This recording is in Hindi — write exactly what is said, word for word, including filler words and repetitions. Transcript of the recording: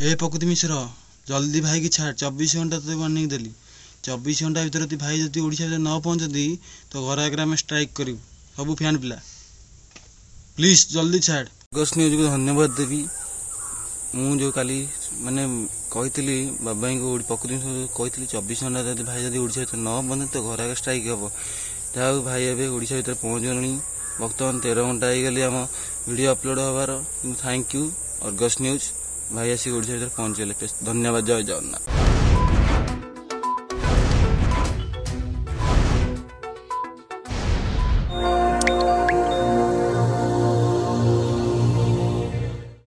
ए प्रकृति मिश्र जल्दी भाई की छाड़। चौबीस घंटा तो वार्निंग देली। चौबीस घंटा भर तो भाई जब ओडिशा न पहुँचती तो घर आगे आम स्ट्राइक करूँ। सब फैन पिला प्लीज जल्दी छाड़। आर्गस न्यूज को धन्यवाद देवी। मुझे जो काली मैंने कही बाबा को प्रकृति कही चौबीस घंटा जब भाई जब ओडिशा भर न पहुँचे तो घर आगे स्ट्राइक हम। जहाँ भाई अभी ओडिशा भर पहुँचनी भक्तमान तेरह घंटा हो गली आम वीडियो अपलोड होवार। Thank you Argus news. भाई आसिक ओडिशा भर पहुँच गले। धन्यवाद। जय जगन्नाथ।